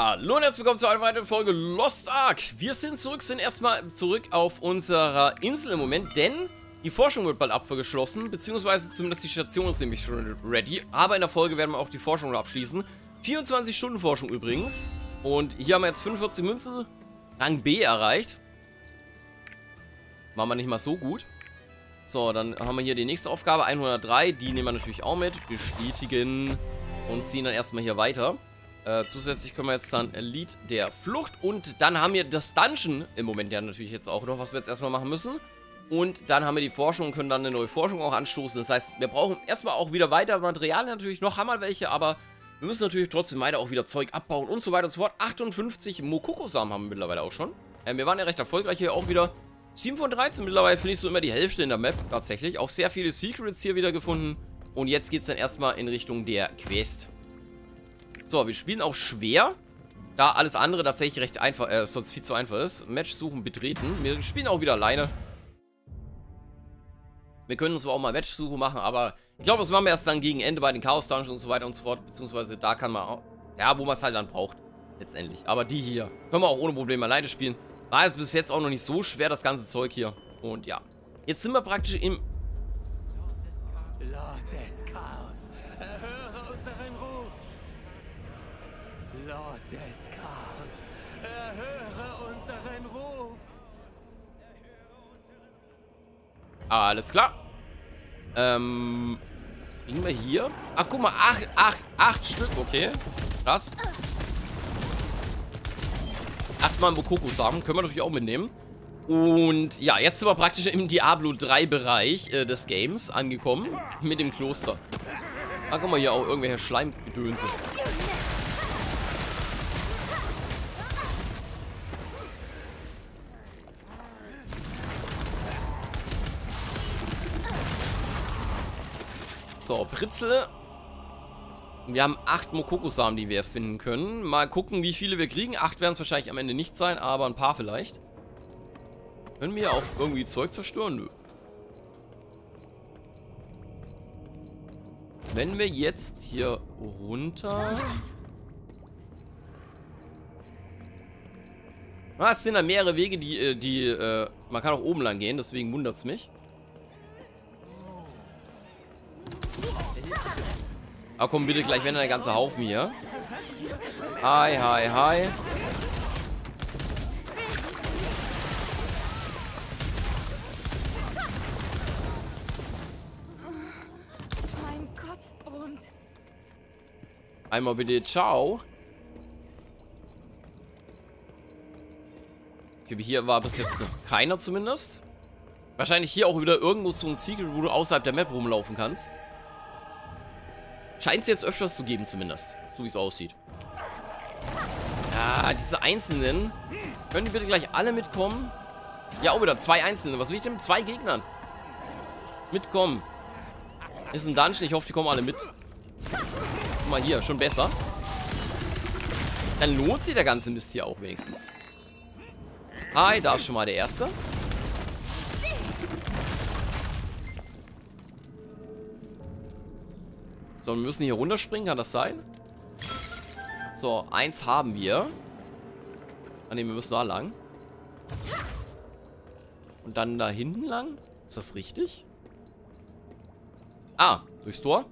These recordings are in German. Hallo und herzlich willkommen zu einer weiteren Folge Lost Ark. Wir sind zurück, sind erstmal zurück auf unserer Insel im Moment, denn die Forschung wird bald abgeschlossen, beziehungsweise zumindest die Station ist nämlich schon ready. Aber in der Folge werden wir auch die Forschung abschließen. 24 Stunden Forschung übrigens. Und hier haben wir jetzt 45 Münzen, Rang B erreicht. Machen wir nicht mal so gut. So, dann haben wir hier die nächste Aufgabe, 103. Die nehmen wir natürlich auch mit. Bestätigen und ziehen dann erstmal hier weiter. Zusätzlich können wir jetzt dann Lied der Flucht und dann haben wir das Dungeon im Moment ja natürlich jetzt auch noch, was wir jetzt erstmal machen müssen. Und dann haben wir die Forschung und können dann eine neue Forschung auch anstoßen. Das heißt, wir brauchen erstmal auch wieder weiter Material natürlich, noch haben wir welche, aber wir müssen natürlich trotzdem weiter auch wieder Zeug abbauen und so weiter und so fort. 58 Mokoko-Samen haben wir mittlerweile auch schon. Wir waren ja recht erfolgreich hier auch wieder. 7 von 13 mittlerweile finde ich so immer die Hälfte in der Map tatsächlich. Auch sehr viele Secrets hier wieder gefunden. Und jetzt geht es dann erstmal in Richtung der Quest. So, wir spielen auch schwer, da alles andere tatsächlich recht einfach, sonst viel zu einfach ist. Match suchen, betreten. Wir spielen auch wieder alleine. Wir können zwar auch mal Matchsuche machen, aber ich glaube, das machen wir erst dann gegen Ende bei den Chaos-Dungeons und so weiter und so fort. Beziehungsweise da kann man auch, ja, wo man es halt dann braucht, letztendlich. Aber die hier können wir auch ohne Probleme alleine spielen. War jetzt bis jetzt auch noch nicht so schwer, das ganze Zeug hier. Und ja, jetzt sind wir praktisch im... Lord des Chaos, erhöre unseren Ruf. Lord des Chaos, erhöre unseren Ruf. Alles klar. Liegen wir hier? Ach, guck mal, acht Stück, okay. Krass. 8 mal Mokoko-Samen, können wir natürlich auch mitnehmen. Und ja, jetzt sind wir praktisch im Diablo 3 Bereich des Games angekommen. Mit dem Kloster. Ah, guck mal, hier auch irgendwelche Schleimgedönse. So, Pritzel. Wir haben 8 Mokoko-Samen, die wir finden können. Mal gucken, wie viele wir kriegen. 8 werden es wahrscheinlich am Ende nicht sein, aber ein paar vielleicht. Können wir auch irgendwie Zeug zerstören? Nö. Wenn wir jetzt hier runter... Ah, es sind da mehrere Wege, die man kann auch oben lang gehen, deswegen wundert es mich. Ah, komm bitte, gleich werden der ganze Haufen hier. Hi, hi, hi. Mein Kopf brummt. Einmal bitte, ciao. Okay, hier war bis jetzt noch keiner zumindest. Wahrscheinlich hier auch wieder irgendwo so ein Secret, wo du außerhalb der Map rumlaufen kannst. Scheint es jetzt öfters zu geben zumindest, so wie es aussieht. Ah, diese Einzelnen. Können die bitte gleich alle mitkommen? Ja, auch wieder 2 Einzelne. Was will ich denn mit 2 Gegnern? Mitkommen. Ist ein Dungeon, ich hoffe, die kommen alle mit. Guck mal hier, schon besser. Dann lohnt sich der ganze Mist hier auch wenigstens. Hi, da ist schon mal der Erste. So, wir müssen hier runterspringen, kann das sein? So, 1 haben wir. Ah ne, wir müssen da lang. Und dann da hinten lang? Ist das richtig? Ah, durchs Tor.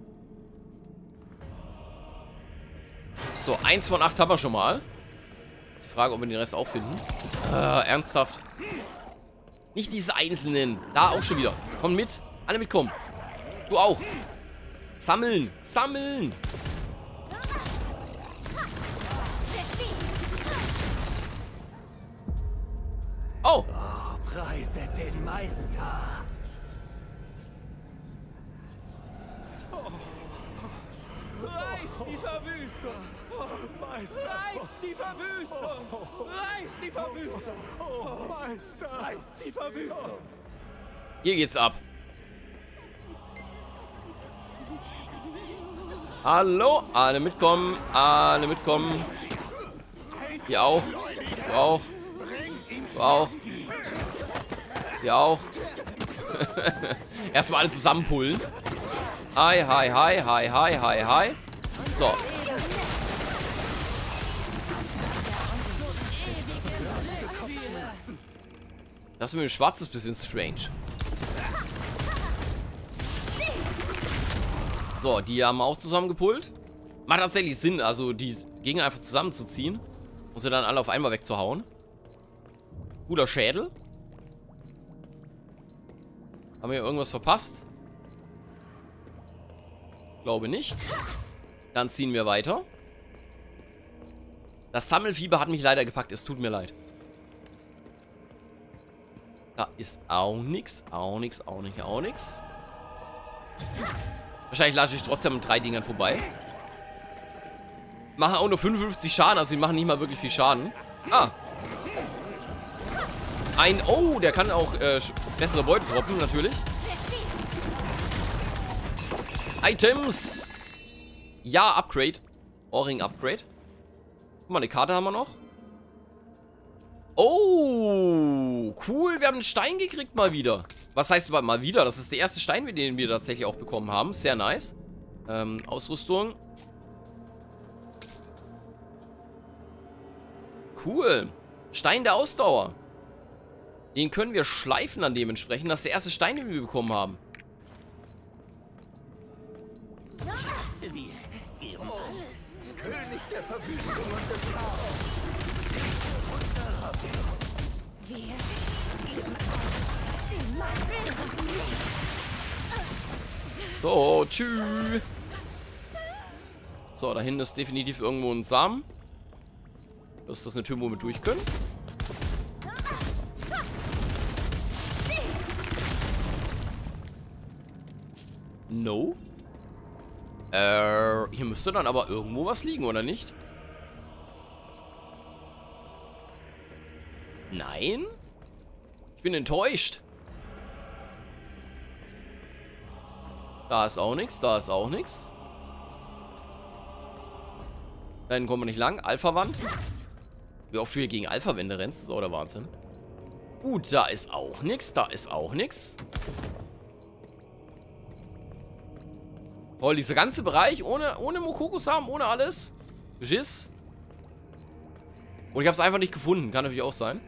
So, 1 von 8 haben wir schon mal. Ist die Frage, ob wir den Rest auch finden. Ernsthaft. Nicht diese Einzelnen. Da auch schon wieder. Komm mit. Alle mitkommen. Du auch. Sammeln! Sammeln! Oh! Preiset den Meister! Reiß die Verwüstung! Meister! Reiß die Verwüstung! Reiß die Verwüstung! Meister! Reiß die Verwüstung! Hier geht's ab! Hallo, alle mitkommen, alle mitkommen. Hier auch, du auch, du auch, hier auch. Erstmal alle zusammenpullen. Hi, hi, hi, hi, hi, hi, hi. So. Das mit dem Schwarz ist ein bisschen strange. So, die haben auch zusammengepult. Macht tatsächlich Sinn, also die Gegner einfach zusammenzuziehen. Und sie dann alle auf einmal wegzuhauen. Guter Schädel. Haben wir irgendwas verpasst? Glaube nicht. Dann ziehen wir weiter. Das Sammelfieber hat mich leider gepackt. Es tut mir leid. Da ist auch nichts. Auch nichts, auch nicht, auch nichts. Wahrscheinlich latsche ich trotzdem mit 3 Dingern vorbei. Machen auch nur 55 Schaden. Also die machen nicht mal wirklich viel Schaden. Ah. Ein... Oh, der kann auch bessere Beute droppen, natürlich. Items. Ja, Upgrade. Ohrring Upgrade. Guck mal, eine Karte haben wir noch. Oh, cool. Wir haben einen Stein gekriegt mal wieder. Was heißt mal wieder? Das ist der erste Stein, den wir tatsächlich auch bekommen haben. Sehr nice. Ausrüstung. Cool. Stein der Ausdauer. Den können wir schleifen dann dementsprechend. Das ist der erste Stein, den wir bekommen haben. Wir geben alles. König der Verwüstung und des Chaos. Wir geben alles. So, tschüss. So, da hinten ist definitiv irgendwo ein Samen. Das ist eine Tür, wo wir durch können. No. Hier müsste dann aber irgendwo was liegen, oder nicht? Nein? Ich bin enttäuscht. Da ist auch nichts, da ist auch nichts. Dann kommen wir nicht lang. Alpha-Wand. Wie oft du hier gegen Alpha-Wände rennst, ist auch der Wahnsinn. Gut, da ist auch nichts, da ist auch nichts. Oh, dieser ganze Bereich ohne Mokoko-Samen, ohne alles. Giss. Und ich habe es einfach nicht gefunden. Kann natürlich auch sein.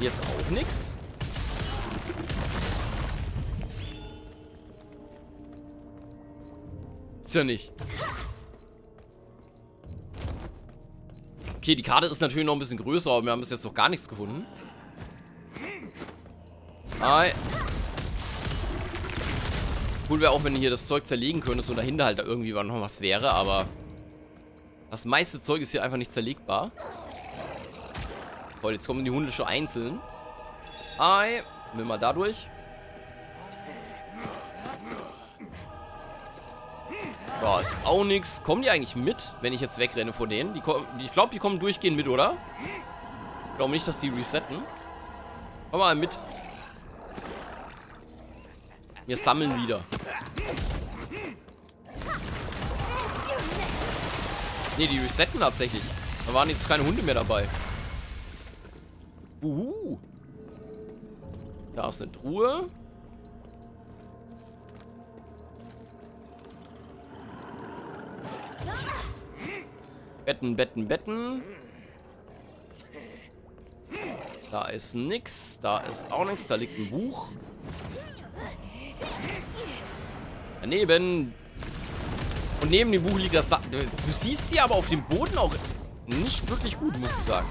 Hier ist auch nichts. Ist ja nicht. Okay, die Karte ist natürlich noch ein bisschen größer, aber wir haben bis jetzt noch gar nichts gefunden. Hi. Cool wäre auch, wenn du hier das Zeug zerlegen könntest und dahinter halt da irgendwie noch was wäre, aber das meiste Zeug ist hier einfach nicht zerlegbar. Toll, jetzt kommen die Hunde schon einzeln. Hi. Nimm mal da durch. Boah, ist auch nix. Kommen die eigentlich mit, wenn ich jetzt wegrenne vor denen? Ich glaube, die kommen durchgehend mit, oder? Ich glaube nicht, dass die resetten. Komm mal mit. Wir sammeln wieder. Ne, die resetten tatsächlich. Da waren jetzt keine Hunde mehr dabei. Uhu. Da ist eine Truhe. Betten, Betten, Betten. Da ist nix. Da ist auch nichts. Da liegt ein Buch. Daneben. Und neben dem Buch liegt das... Du siehst sie aber auf dem Boden auch nicht wirklich gut, muss ich sagen.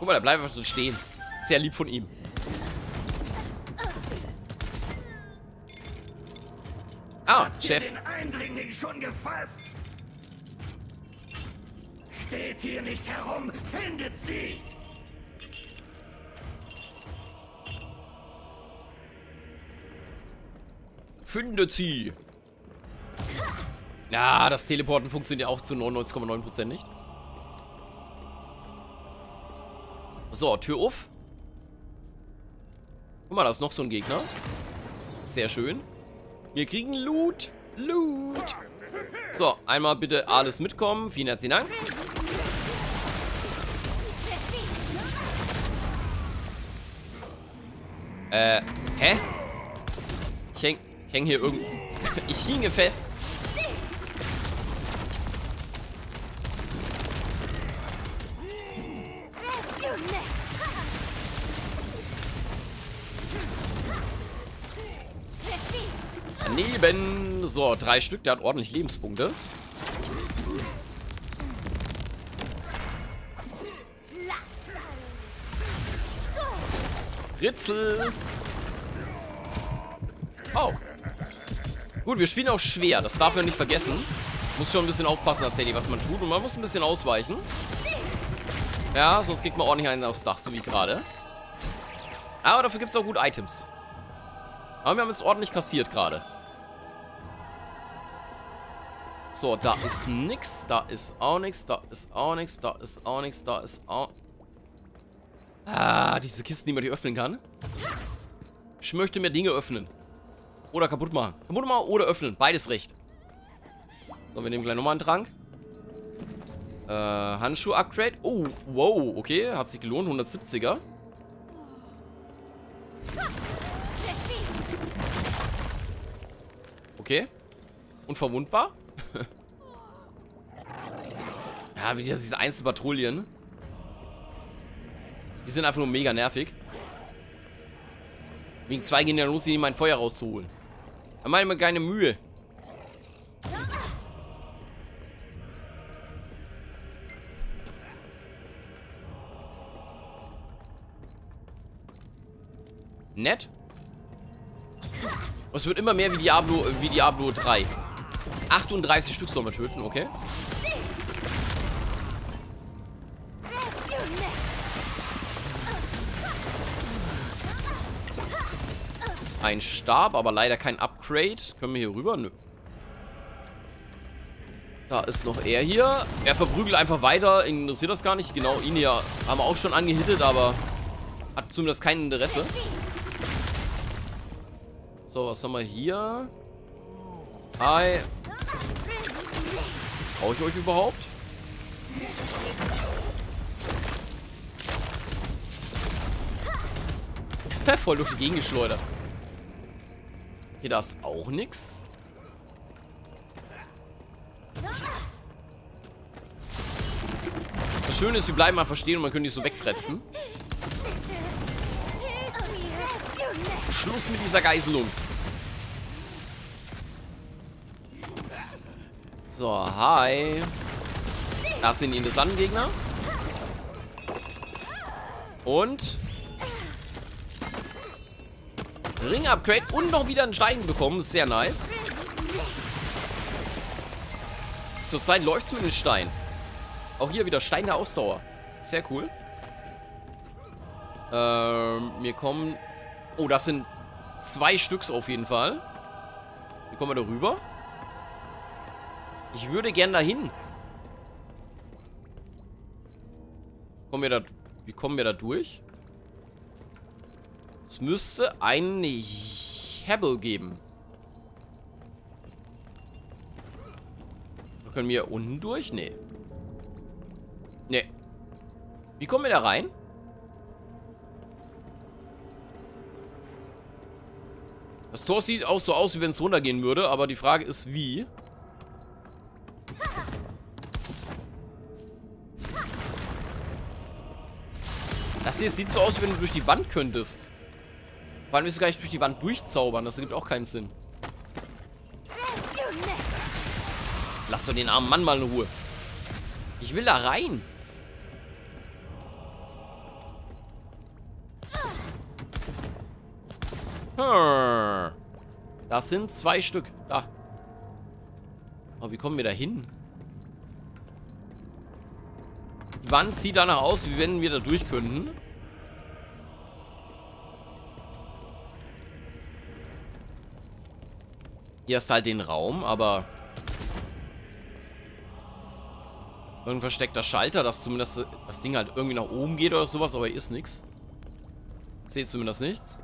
Guck mal, da bleibt einfach so stehen. Sehr lieb von ihm. Ah, Chef. Habt ihr den Eindringling schon gefasst? Steht hier nicht herum, findet sie! Findet sie! Na, ja, das Teleporten funktioniert auch zu 99,9% nicht. So, Tür auf. Guck mal, da ist noch so ein Gegner. Sehr schön. Wir kriegen Loot. Loot. So, einmal bitte alles mitkommen. Vielen herzlichen Dank. Hä? Ich häng hier irgendwo. Ich hinge fest. Daneben. So, 3 Stück. Der hat ordentlich Lebenspunkte. Ritzel. Oh. Gut, wir spielen auch schwer. Das darf man nicht vergessen. Muss schon ein bisschen aufpassen, tatsächlich, was man tut. Und man muss ein bisschen ausweichen. Ja, sonst kriegt man ordentlich einen aufs Dach, so wie gerade. Aber dafür gibt es auch gut Items. Aber wir haben es ordentlich kassiert gerade. So, da ist nix. Da ist auch nix. Da ist auch nix. Da ist auch nix. Da ist auch... Ah, diese Kisten, die man hier öffnen kann. Ich möchte mir Dinge öffnen. Oder kaputt machen. Kaputt machen oder öffnen. Beides recht. So, wir nehmen gleich nochmal einen Trank. Handschuh-Upgrade. Oh, wow. Okay, hat sich gelohnt. 170er. Okay. Unverwundbar. Ja, wieder diese Einzelpatrouillen. Die sind einfach nur mega nervig. Wegen 2 gehen ja los, hier mein Feuer rauszuholen. Da mache ich mir keine Mühe. Nett. Es wird immer mehr wie Diablo 3. 38 Stück soll man töten, okay? Ein Stab, aber leider kein Upgrade. Können wir hier rüber? Nö. Da ist noch er hier. Er verprügelt einfach weiter. Ihn interessiert das gar nicht. Genau, ihn hier haben wir auch schon angehittet, aber hat zumindest kein Interesse. So, was haben wir hier? Hi. Brauche ich euch überhaupt? Voll durch die Gegend geschleudert. Hier, da ist auch nix. Das Schöne ist, wir bleiben einfach stehen und man kann die so wegpretzen. Schluss mit dieser Geiselung. So, hi. Das sind die interessanten Gegner. Und... Ring-Upgrade und noch wieder einen Stein bekommen. Sehr nice. Zurzeit läuft es mit den Steinen. Auch hier wieder Stein der Ausdauer. Sehr cool. Wir kommen... Oh, das sind 2 Stück auf jeden Fall. Wie kommen wir da rüber? Ich würde gern dahin. Wie kommen wir da durch? Es müsste einen Hebel geben. Können wir hier unten durch? Nee. Nee. Wie kommen wir da rein? Das Tor sieht auch so aus, wie wenn es runtergehen würde, aber die Frage ist, wie. Das hier sieht so aus, wie wenn du durch die Wand könntest. Wann willst du gar nicht durch die Wand durchzaubern? Das ergibt auch keinen Sinn. Lass doch den armen Mann mal in Ruhe. Ich will da rein. Hm. Das sind 2 Stück. Da. Aber wie kommen wir da hin? Die Wand sieht danach aus, wie wenn wir da durch könnten. Hier hast du halt den Raum, aber irgendein versteckter Schalter, dass zumindest das Ding halt irgendwie nach oben geht oder sowas, aber hier ist nichts. Seht zumindest nichts.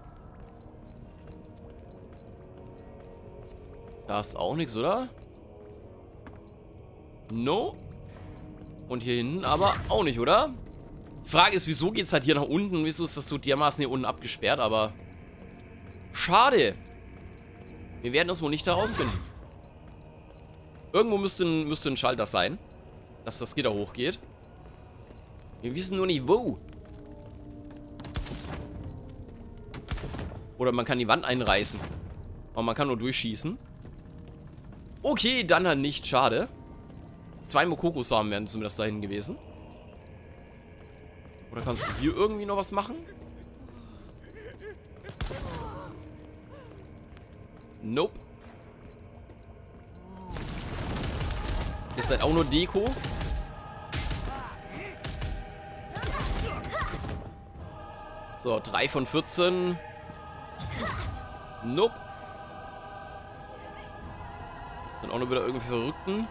Da ist auch nichts, oder? No. Und hier hinten aber auch nicht, oder? Die Frage ist, wieso geht's halt hier nach unten? Wieso ist das so dermaßen hier unten abgesperrt, aber schade. Wir werden das wohl nicht herausfinden. Irgendwo müsste ein Schalter sein, dass das Gitter hochgeht. Wir wissen nur nicht, wo. Oder man kann die Wand einreißen. Aber man kann nur durchschießen. Okay, dann halt nicht. Schade. 2 Mokoko-Samen wären zumindest dahin gewesen. Oder kannst du hier irgendwie noch was machen? Nope. Ist halt auch nur Deko. So, 3 von 14. Nope. Sind auch nur wieder irgendwie Verrückten.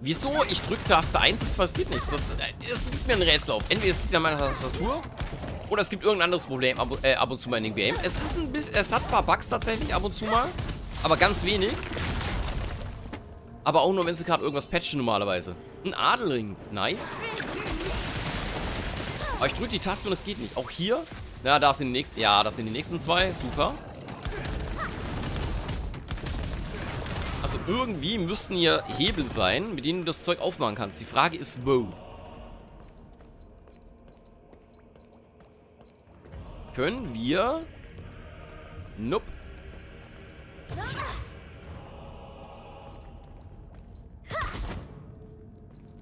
Wieso? Ich drücke Taste 1, es passiert nichts. Das gibt mir ein Rätsel auf. Entweder es liegt an meiner Tastatur oder es gibt irgendein anderes Problem ab und zu mal in dem Game. Es hat ein paar Bugs tatsächlich ab und zu mal, aber ganz wenig. Aber auch nur, wenn sie gerade irgendwas patchen normalerweise. Ein Adelring. Nice. Aber ich drücke die Taste und es geht nicht. Auch hier. Na, da sind die nächsten. Ja, das sind die nächsten 2. Super. Also irgendwie müssten hier Hebel sein, mit denen du das Zeug aufmachen kannst. Die Frage ist, wo? Können wir... Nope.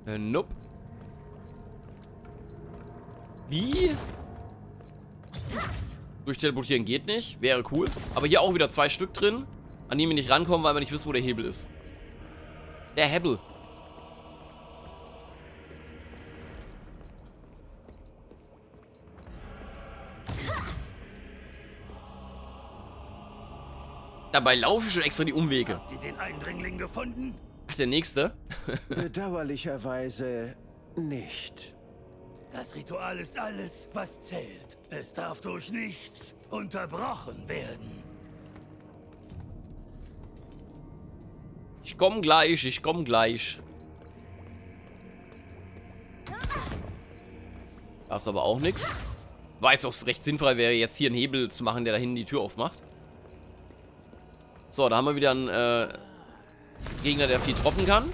Nope. Wie? Durch Teleportieren geht nicht. Wäre cool. Aber hier auch wieder 2 Stück drin, an die wir nicht rankommen, weil wir nicht wissen, wo der Hebel ist. Der Hebel. Dabei laufe ich schon extra die Umwege. Habt ihr den Eindringling gefunden? Ach, der nächste? Bedauerlicherweise nicht. Das Ritual ist alles, was zählt. Es darf durch nichts unterbrochen werden. Ich komm gleich, ich komm gleich. Da ist aber auch nichts. Weiß, ob es recht sinnvoll wäre, jetzt hier einen Hebel zu machen, der da hinten die Tür aufmacht. So, da haben wir wieder einen Gegner, der viel droppen kann.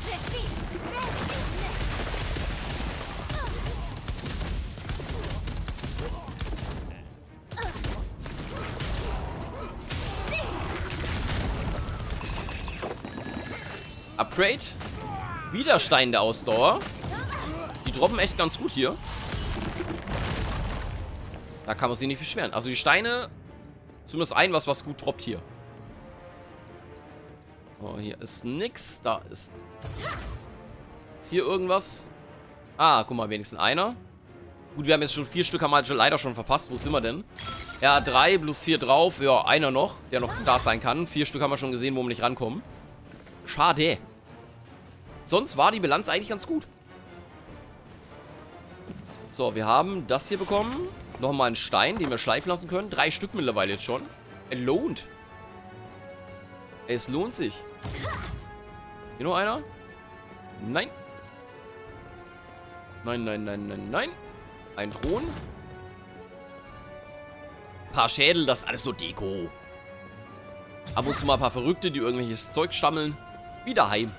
Upgrade. Wieder Stein der Ausdauer. Die droppen echt ganz gut hier. Da kann man sich nicht beschweren. Also die Steine, zumindest ein, was gut droppt hier. Oh, hier ist nix. Da ist... Ist hier irgendwas? Ah, guck mal, wenigstens einer. Gut, wir haben jetzt schon 4 Stück, haben wir leider schon verpasst. Wo sind wir denn? Ja, 3 plus 4 drauf. Ja, einer noch, der noch da sein kann. 4 Stück haben wir schon gesehen, wo wir nicht rankommen. Schade. Sonst war die Bilanz eigentlich ganz gut. So, wir haben das hier bekommen. Nochmal einen Stein, den wir schleifen lassen können. 3 Stück mittlerweile jetzt schon. Es lohnt. Es lohnt sich. Hier noch einer? Nein. Nein, nein, nein, nein, nein. Ein Thron. Paar Schädel, das ist alles nur Deko. Ab und zu mal ein paar Verrückte, die irgendwelches Zeug stammeln. Wieder heim.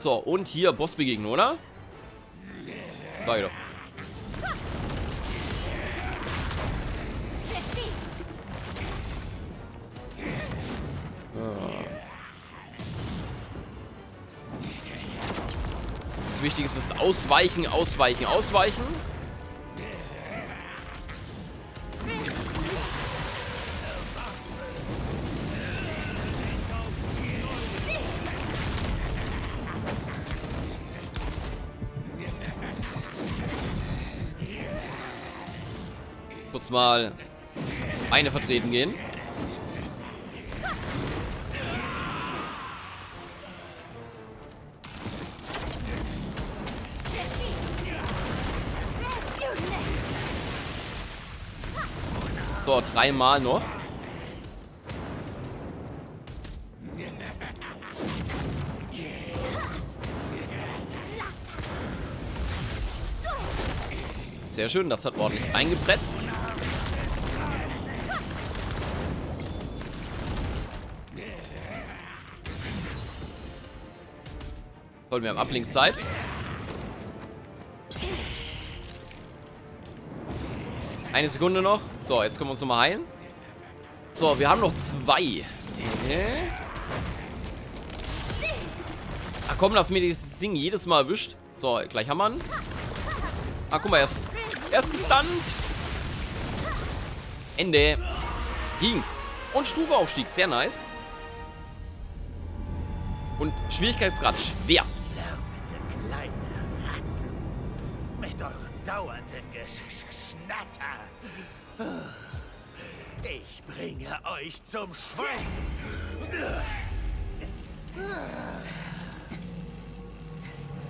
So, und hier Bossbegegnung, oder? Sag ich doch. Das Wichtigste ist ausweichen, ausweichen, ausweichen. Kurz mal eine vertreten gehen. So, 3 Mal noch. Sehr schön, das hat ordentlich eingepretzt. Toll, wir haben Ablinkzeit. Eine Sekunde noch. So, jetzt können wir uns nochmal heilen. So, wir haben noch zwei. Ach komm, lass mir dieses Ding jedes Mal erwischt. So, gleich haben wir ihn. Ah, guck mal, er ist gestunt. Ende. Ging. Und Stufeaufstieg, sehr nice. Und Schwierigkeitsgrad schwer. Mit eurem dauernden Geschnatter. Ich bringe euch zum Schweigen.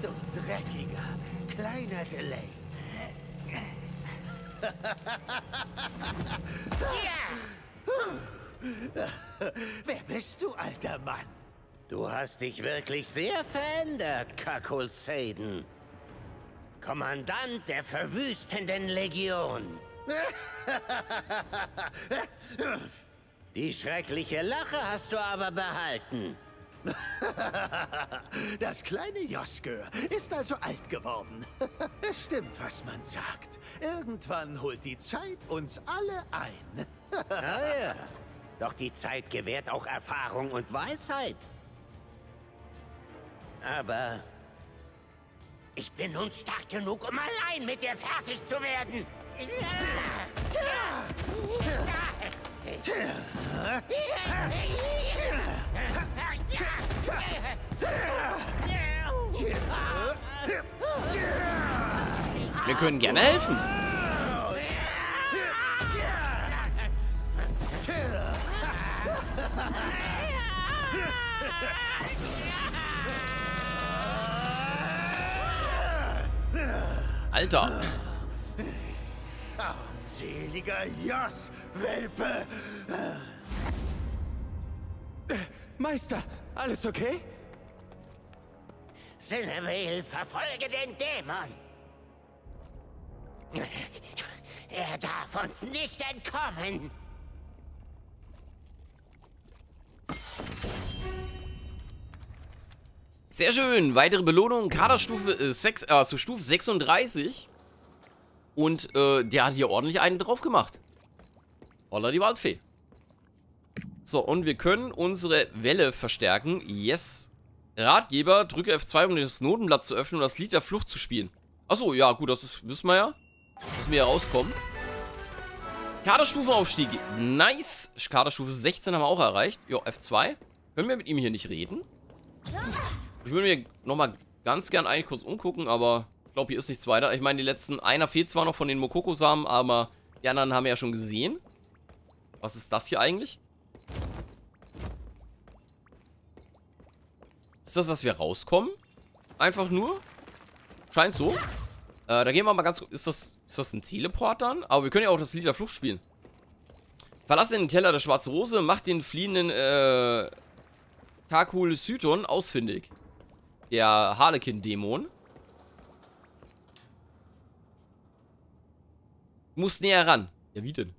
Du dreckiger, kleiner Delay. Wer bist du, alter Mann? Du hast dich wirklich sehr verändert, Kakul-Saydon. Kommandant der verwüstenden Legion. Die schreckliche Lache hast du aber behalten. Das kleine Joske ist also alt geworden. Es stimmt, was man sagt. Irgendwann holt die Zeit uns alle ein. Ah, ja. Doch die Zeit gewährt auch Erfahrung und Weisheit. Aber ich bin nun stark genug, um allein mit dir fertig zu werden. Wir können gerne helfen. Alter. Seliger Joss-Welpe. Meister, alles okay? Sinavail, verfolge den Dämon. Er darf uns nicht entkommen. Sehr schön. Weitere Belohnung. Kaderstufe Stufe 36. Und der hat hier ordentlich einen drauf gemacht. Holla die Waldfee. So, und wir können unsere Welle verstärken. Yes. Ratgeber, drücke F2, um das Notenblatt zu öffnen und das Lied der Flucht zu spielen. Achso, ja gut, das ist, wissen wir ja. Müssen wir ja rauskommen. Kaderstufenaufstieg. Nice. Kaderstufe 16 haben wir auch erreicht. Jo, F2. Können wir mit ihm hier nicht reden? Ich würde mir nochmal ganz gern eigentlich kurz umgucken, aber ich glaube, hier ist nichts weiter. Ich meine, die letzten... Einer fehlt zwar noch von den Mokoko-Samen, aber die anderen haben wir ja schon gesehen. Was ist das hier eigentlich? Ist das, dass wir rauskommen? Einfach nur? Scheint so. Da gehen wir mal ganz kurz... Ist das ein Teleport dann? Aber wir können ja auch das Lied der Flucht spielen. Verlasse den Keller der Schwarzen Rose, macht den fliehenden... Kakul-Saydon ausfindig. Der Harlekin-Dämon. Muss näher ran. Ja, wie denn?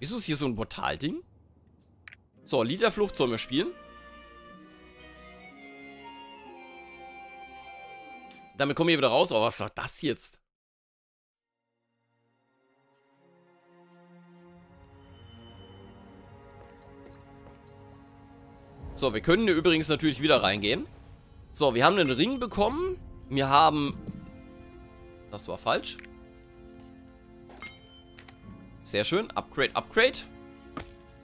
Ist das hier so ein Portal-Ding? So, Lied der Flucht sollen wir spielen. Damit kommen wir wieder raus. Aber was war das jetzt? So, wir können hier übrigens natürlich wieder reingehen. So, wir haben einen Ring bekommen. Wir haben... Das war falsch. Sehr schön. Upgrade, Upgrade.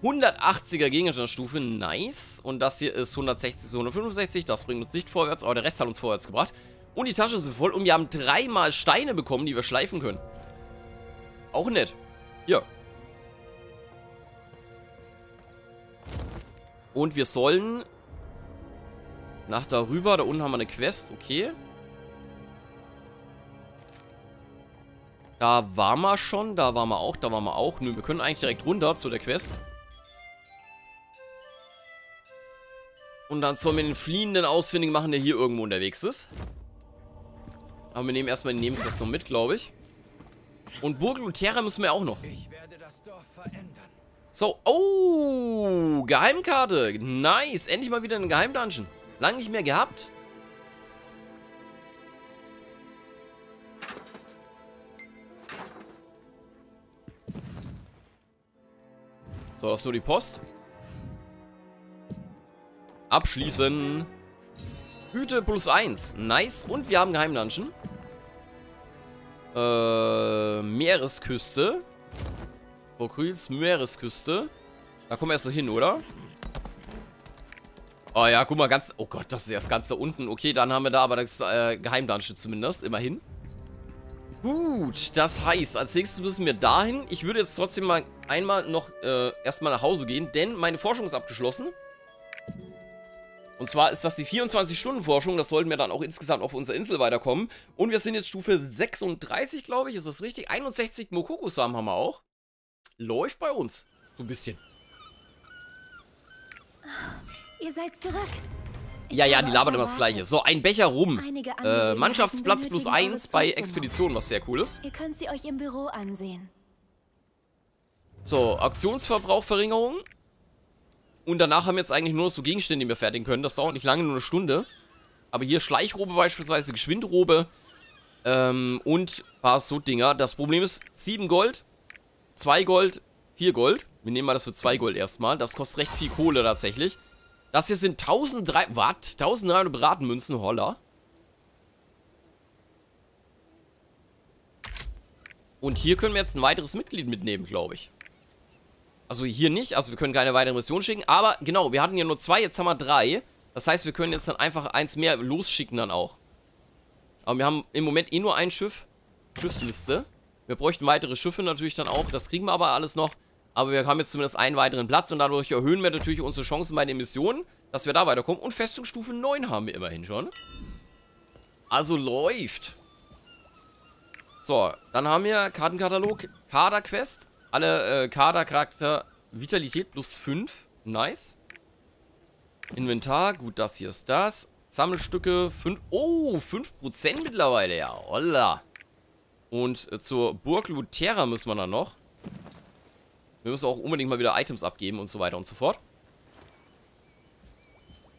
180er Gegenstandsstufe. Nice. Und das hier ist 160 zu 165. Das bringt uns nicht vorwärts, aber der Rest hat uns vorwärts gebracht. Und die Tasche ist voll. Und wir haben dreimal Steine bekommen, die wir schleifen können. Auch nett. Ja. Und wir sollen nach darüber, da unten haben wir eine Quest, okay. Da waren wir schon, da waren wir auch. Nö, wir können eigentlich direkt runter zu der Quest. Und dann sollen wir den Fliehenden ausfindig machen, der hier irgendwo unterwegs ist. Aber wir nehmen erstmal die Nebenquest noch mit, glaube ich. Und Burg Luterra müssen wir auch noch. Ich werde das Dorf verändern. So, oh, Geheimkarte. Nice, endlich mal wieder einen Geheimdungeon. Lange nicht mehr gehabt. So, das ist nur die Post. Abschließen. Hüte +1. Nice. Und wir haben Geheimdungeon. Meeresküste. Krokuls Meeresküste. Da kommen wir erst hin, oder? Oh ja, guck mal, ganz... Oh Gott, das ist erst ganz da unten. Okay, dann haben wir da aber das Geheimdungeon zumindest. Immerhin. Gut, das heißt, als nächstes müssen wir dahin. Ich würde jetzt trotzdem mal einmal noch erstmal nach Hause gehen, denn meine Forschung ist abgeschlossen. Und zwar ist das die 24-Stunden-Forschung. Das sollten wir dann auch insgesamt auf unserer Insel weiterkommen. Und wir sind jetzt Stufe 36, glaube ich. Ist das richtig? 61 Mokoko-Samen haben wir auch. Läuft bei uns. So ein bisschen. Ihr seid zurück. Ja, ja, die labern immer das Gleiche. So, ein Becher rum. Mannschaftsplatz +1 bei Expeditionen, was sehr cool ist. Ihr könnt sie euch im Büro ansehen. So, Aktionsverbrauchverringerung. Und danach haben wir jetzt eigentlich nur noch so Gegenstände, die wir fertigen können. Das dauert nicht lange, nur eine Stunde. Aber hier Schleichrobe beispielsweise, Geschwindrobe. Und ein paar so Dinger. Das Problem ist, 7 Gold, 2 Gold, 4 Gold. Wir nehmen mal das für 2 Gold erstmal. Das kostet recht viel Kohle tatsächlich. Das hier sind 1300... Wart, 1300 Bratenmünzen, holla. Und hier können wir jetzt ein weiteres Mitglied mitnehmen, glaube ich. Also hier nicht, also wir können keine weitere Mission schicken. Aber genau, wir hatten ja nur 2, jetzt haben wir 3. Das heißt, wir können jetzt dann einfach eins mehr losschicken dann auch. Aber wir haben im Moment eh nur ein Schiff. Schiffsliste. Wir bräuchten weitere Schiffe natürlich dann auch. Das kriegen wir aber alles noch. Aber wir haben jetzt zumindest einen weiteren Platz. Und dadurch erhöhen wir natürlich unsere Chancen bei den Missionen, dass wir da weiterkommen. Und Festungsstufe 9 haben wir immerhin schon. Also läuft. So, dann haben wir Kartenkatalog, Kaderquest. Alle Kadercharakter Vitalität +5. Nice. Inventar. Gut, das hier ist das. Sammelstücke 5. Oh, 5% mittlerweile. Ja, holla. Und zur Burg Luterra müssen wir dann noch. Wir müssen auch unbedingt mal wieder Items abgeben und so weiter und so fort.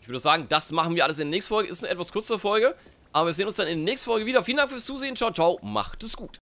Ich würde sagen, das machen wir alles in der nächsten Folge. Ist eine etwas kürzere Folge. Aber wir sehen uns dann in der nächsten Folge wieder. Vielen Dank fürs Zusehen. Ciao, ciao. Macht es gut.